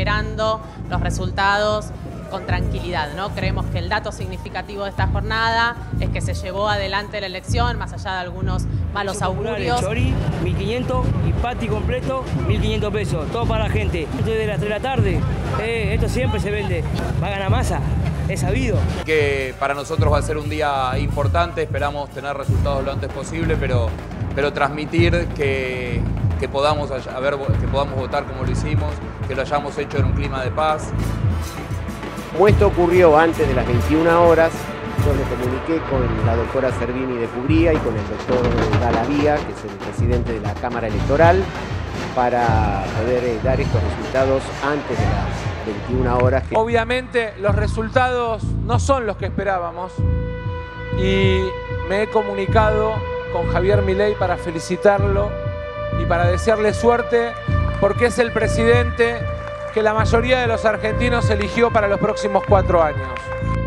esperando los resultados con tranquilidad, ¿no? Creemos que el dato significativo de esta jornada es que se llevó adelante la elección, más allá de algunos malos augurios. Chori, 1.500 y pati completo, 1.500 pesos, todo para la gente. Desde las 3 de la tarde, esto siempre se vende, va a ganar Massa, es sabido. Que para nosotros va a ser un día importante, esperamos tener resultados lo antes posible, pero transmitir que podamos votar como lo hicimos, que lo hayamos hecho en un clima de paz. Como esto ocurrió antes de las 21 horas, yo me comuniqué con la doctora Servini de Cubría y con el doctor Galavía, que es el presidente de la Cámara Electoral, para poder dar estos resultados antes de las 21 horas. Obviamente los resultados no son los que esperábamos y me he comunicado con Javier Milei para felicitarlo y para desearle suerte porque es el presidente que la mayoría de los argentinos eligió para los próximos 4 años.